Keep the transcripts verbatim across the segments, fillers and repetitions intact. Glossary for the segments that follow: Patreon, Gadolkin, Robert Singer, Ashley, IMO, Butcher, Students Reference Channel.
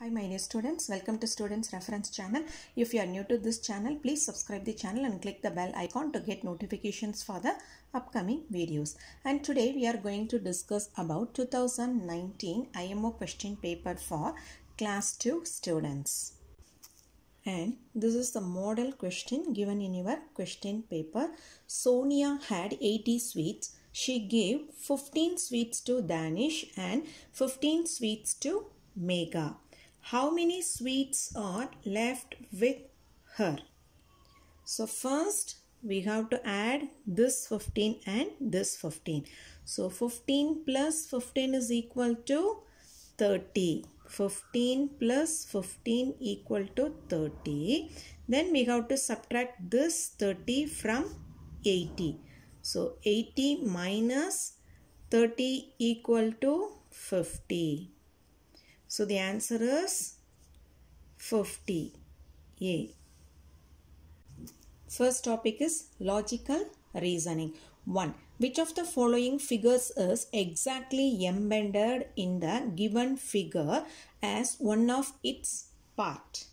Hi, my dear students, welcome to Students Reference Channel. If you are new to this channel, please subscribe the channel and click the bell icon to get notifications for the upcoming videos. And today we are going to discuss about two thousand nineteen I M O question paper for class two students. And this is the model question given in your question paper. Sonia had eighty sweets. She gave fifteen sweets to Danish and fifteen sweets to Megha. How many sweets are left with her? So first we have to add this fifteen and this fifteen. So fifteen plus fifteen is equal to thirty. fifteen plus fifteen equal to thirty. Then we have to subtract this thirty from eighty. So eighty minus thirty equal to fifty. So the answer is fifty. Yay. First topic is logical reasoning. one. Which of the following figures is exactly embedded in the given figure as one of its part?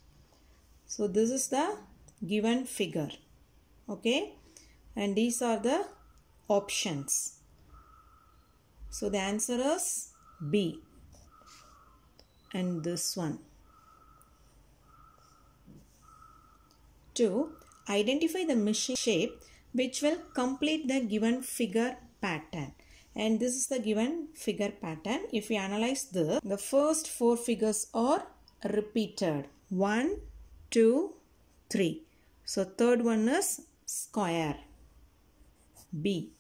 So this is the given figure. Okay. And these are the options. So the answer is B. And this one. two. Identify the machine shape which will complete the given figure pattern. And this is the given figure pattern. If we analyze this, the first four figures are repeated. one, two, three. So third one is square. B.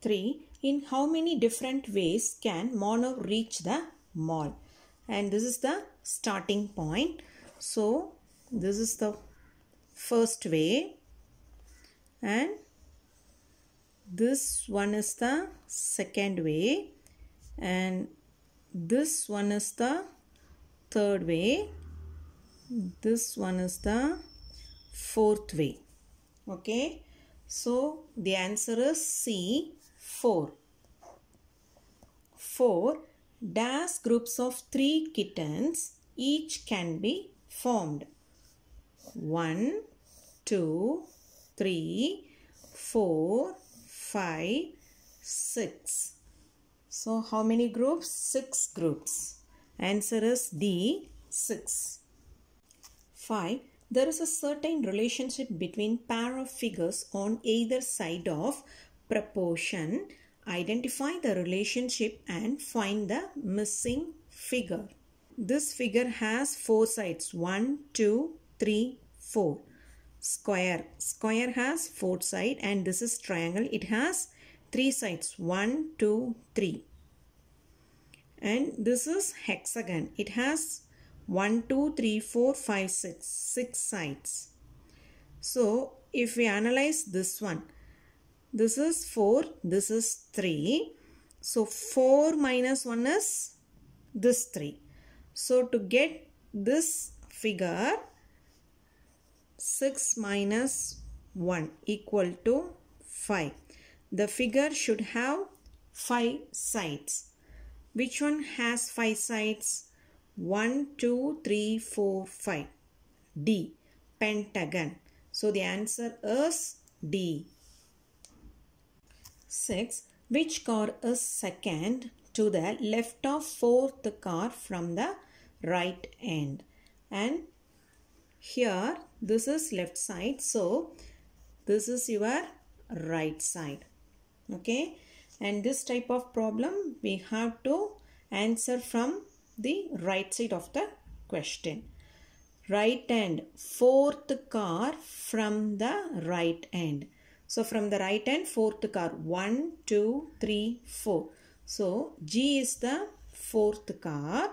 three. In how many different ways can Mono reach the mall? And this is the starting point. So this is the first way and this one is the second way and this one is the third way, this one is the fourth way. Okay, so the answer is C, four. four. Dash groups of three kittens each can be formed. one, two, three, four, five, six. So how many groups? six groups. Answer is D, six. five. There is a certain relationship between pair of figures on either side of proportion. Identify the relationship and find the missing figure. This figure has four sides. one, two, three, four. Square. Square has four sides and this is triangle. It has three sides. one, two, three. And this is hexagon. It has one, two, three, four, five, six. six sides. So if we analyze this one. This is four, this is three. So four minus one is this three. So to get this figure, six minus one equal to five. The figure should have five sides. Which one has five sides? one, two, three, four, five. D. Pentagon. So the answer is D. six. Which car is second to the left of fourth car from the right end? And here this is left side, so this is your right side. Okay, and this type of problem we have to answer from the right side of the question. Right end, fourth car from the right end. So from the right hand, fourth car. one, two, three, four. So G is the fourth car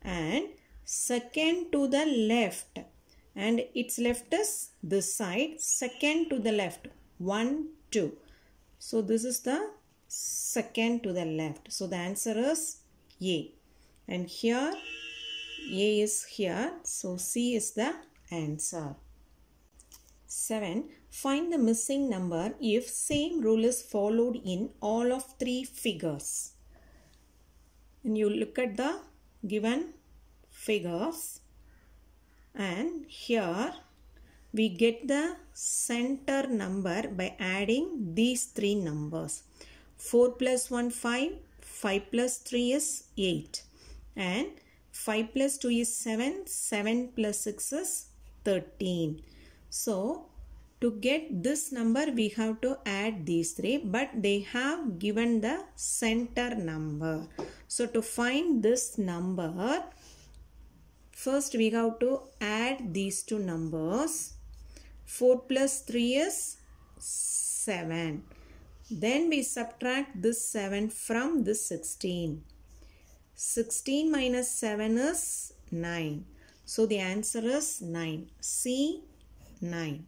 and second to the left. And its left is this side. Second to the left. one, two. So this is the second to the left. So the answer is A. And here A is here. So C is the answer. seven. Find the missing number if same rule is followed in all of three figures. And you look at the given figures, and here we get the center number by adding these three numbers. four plus one, five, five plus three is eight, and five plus two is seven, seven plus six is thirteen. So to get this number we have to add these three, but they have given the center number. So to find this number, first we have to add these two numbers. four plus three is seven. Then we subtract this seven from this sixteen. sixteen minus seven is nine. So the answer is nine. C, nine.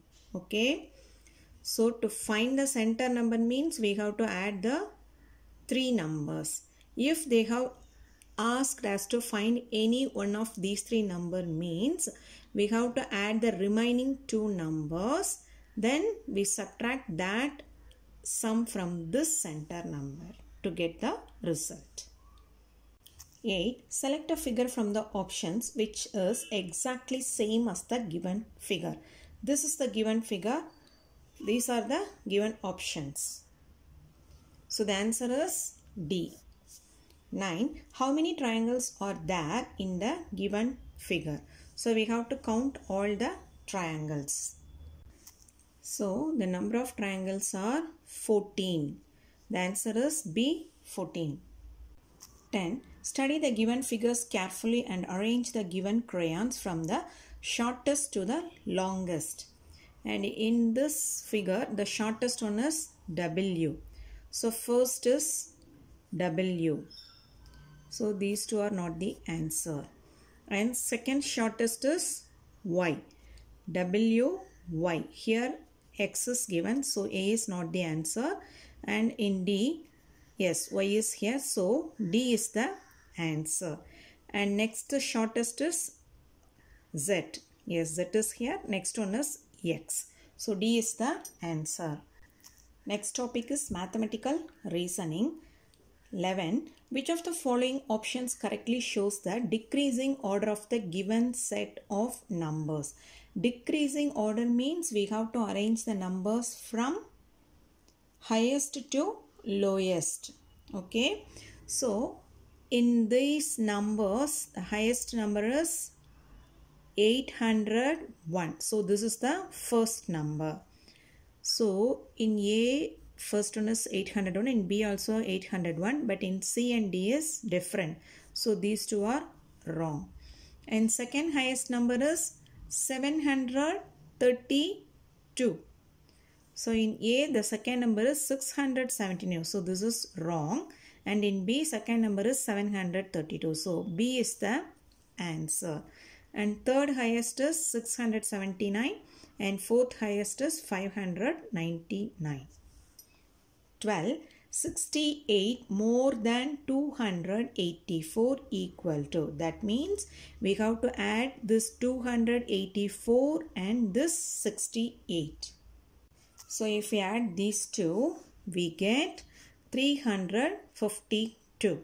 Okay, so to find the center number means we have to add the three numbers. If they have asked us to find any one of these three number means we have to add the remaining two numbers, then we subtract that sum from this center number to get the result. eight. Select a figure from the options which is exactly same as the given figure. This is the given figure. These are the given options. So the answer is D. nine. How many triangles are there in the given figure? So we have to count all the triangles. So the number of triangles are fourteen. The answer is B, fourteen. ten. Study the given figures carefully and arrange the given crayons from the shortest to the longest, and in this figure the shortest one is W. So first is W. So these two are not the answer, and second shortest is Y. W, Y. Here X is given, so A is not the answer, and in D, yes, Y is here, so D is the answer. And next shortest is Z. Yes, Z is here. Next one is X. So D is the answer. Next topic is mathematical reasoning. eleven. Which of the following options correctly shows the decreasing order of the given set of numbers? Decreasing order means we have to arrange the numbers from highest to lowest. Okay. So in these numbers, the highest number is eight hundred one. So this is the first number. So in A, first one is eight hundred one, in B also eight hundred one, but in C and D is different. So these two are wrong. And second highest number is seven hundred thirty-two. So in A, the second number is six hundred seventy-nine. So this is wrong. And in B, second number is seven hundred thirty-two. So B is the answer. And third highest is six hundred seventy-nine, and fourth highest is five hundred ninety-nine. twelve. sixty-eight more than two hundred eighty-four equal to. That means we have to add this two hundred eighty-four and this sixty-eight. So if we add these two, we get three hundred fifty-two.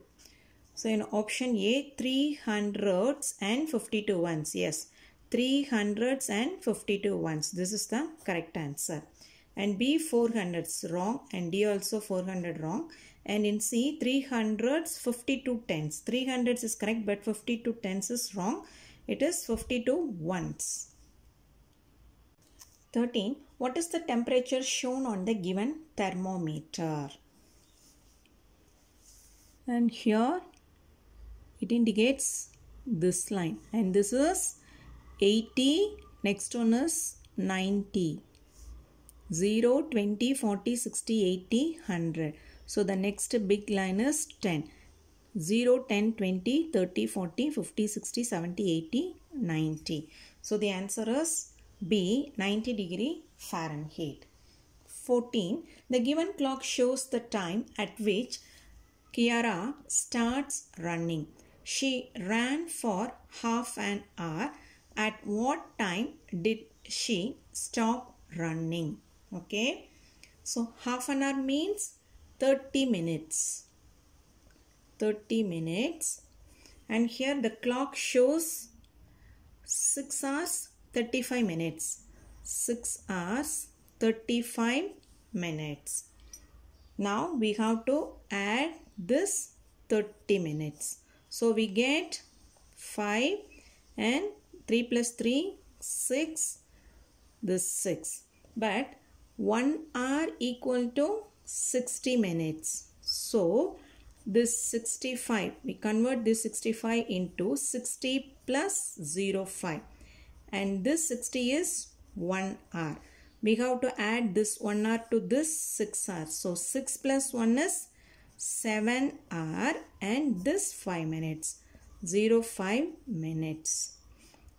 So in option A, three hundreds and fifty-two ones. Yes, three hundreds and fifty-two ones. This is the correct answer. And B, four hundreds wrong. And D also four hundred wrong. And in C, three hundreds, fifty-two tens. three hundreds is correct, but fifty-two tens is wrong. It is fifty-two ones. thirteen. What is the temperature shown on the given thermometer? And here it indicates this line, and this is eighty, next one is ninety, zero, twenty, forty, sixty, eighty, one hundred. So the next big line is ten, zero, ten, twenty, thirty, forty, fifty, sixty, seventy, eighty, ninety. So the answer is B, ninety degree Fahrenheit. fourteen. The given clock shows the time at which Kiara starts running. She ran for half an hour. At what time did she stop running? Okay. So half an hour means thirty minutes. thirty minutes. and here the clock shows six hours thirty-five minutes. six hours thirty-five minutes. Now we have to add this thirty minutes. So we get five and three plus three, six, this six. But one hour equal to sixty minutes. So this sixty-five, we convert this sixty-five into sixty plus zero five. And this sixty is one hour. We have to add this one hour to this six hours. So six plus one is seven hour and this five minutes. zero five minutes.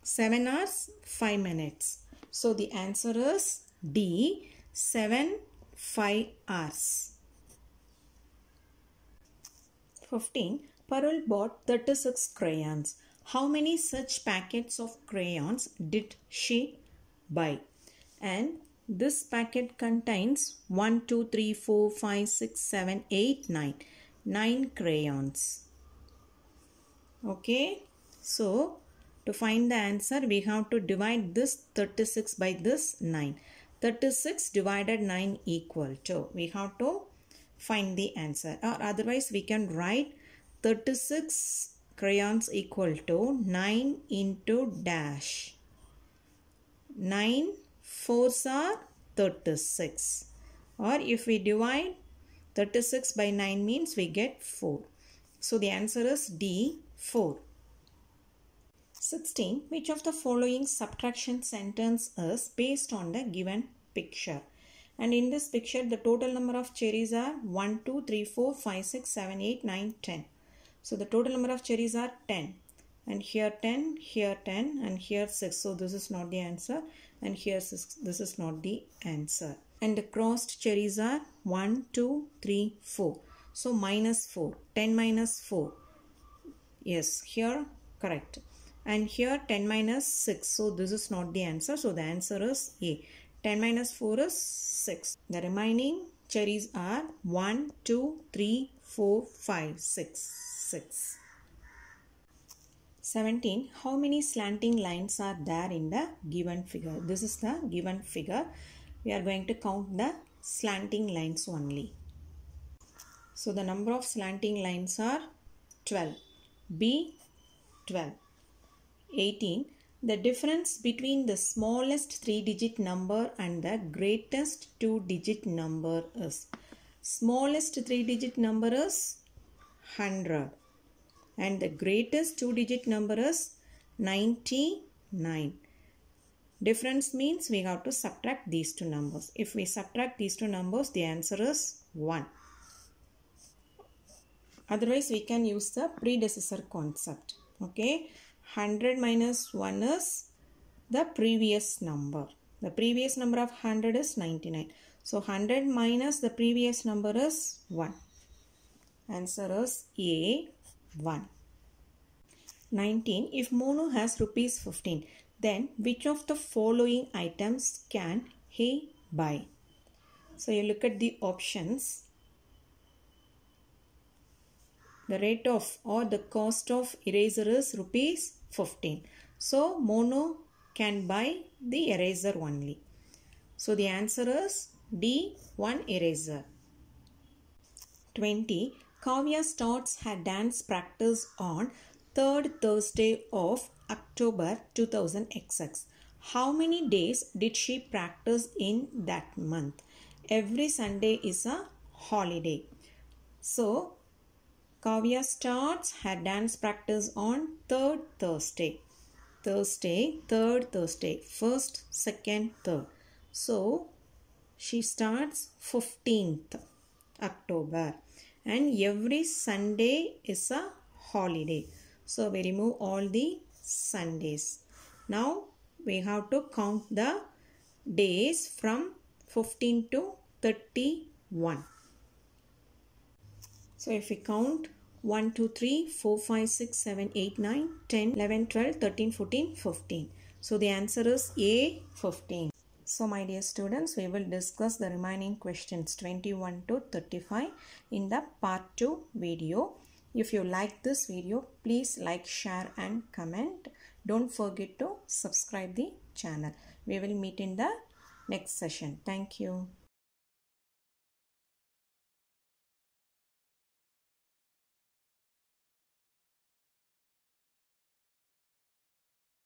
seven hours, five minutes. So the answer is D, seven, five hours. fifteen. Parul bought thirty-six crayons. How many such packets of crayons did she buy? And this packet contains one, two, three, four, five, six, seven, eight, nine. nine crayons. Okay. So, to find the answer, we have to divide this thirty-six by this nine. thirty-six divided nine equal to. We have to find the answer. Or otherwise, we can write thirty-six crayons equal to nine into dash. nine fours are thirty-six. Or if we divide thirty-six by nine means we get four. So the answer is D, four. sixteen. Which of the following subtraction sentence is based on the given picture? And in this picture, the total number of cherries are one, two, three, four, five, six, seven, eight, nine, ten. So the total number of cherries are ten. And here ten, here ten, and here six. So this is not the answer. And here six. This is not the answer. And the crossed cherries are one, two, three, four. So minus four. ten minus four. Yes, here correct. And here ten minus six. So this is not the answer. So the answer is A. ten minus four is six. The remaining cherries are one, two, three, four, five, six, six. seventeen. How many slanting lines are there in the given figure? This is the given figure. We are going to count the slanting lines only. So the number of slanting lines are twelve. B, twelve. eighteen. The difference between the smallest three digit number and the greatest two digit number is. Smallest three digit number is one hundred. And the greatest two digit number is ninety-nine. Difference means we have to subtract these two numbers. If we subtract these two numbers, the answer is one. Otherwise, we can use the predecessor concept. Okay. one hundred minus one is the previous number. The previous number of one hundred is ninety-nine. So, one hundred minus the previous number is one. Answer is A, one. nineteen. If Monu has rupees fifteen, then which of the following items can he buy? So, you look at the options. The rate of or the cost of eraser is rupees fifteen. So, Monu can buy the eraser only. So, the answer is D, one eraser. twenty. Kavya starts her dance practice on third Thursday of October two thousand XX. How many days did she practice in that month? Every Sunday is a holiday. So, Kavya starts her dance practice on third Thursday. Thursday, third Thursday, first, second, third. So, she starts fifteenth October. And every Sunday is a holiday. So, we remove all the Sundays. Now, we have to count the days from fifteen to thirty-one. So, if we count one, two, three, four, five, six, seven, eight, nine, ten, eleven, twelve, thirteen, fourteen, fifteen. So, the answer is A, fifteen. So, my dear students, we will discuss the remaining questions twenty-one to thirty-five in the part two video. If you like this video, please like, share and comment. Don't forget to subscribe the channel. We will meet in the next session. Thank you.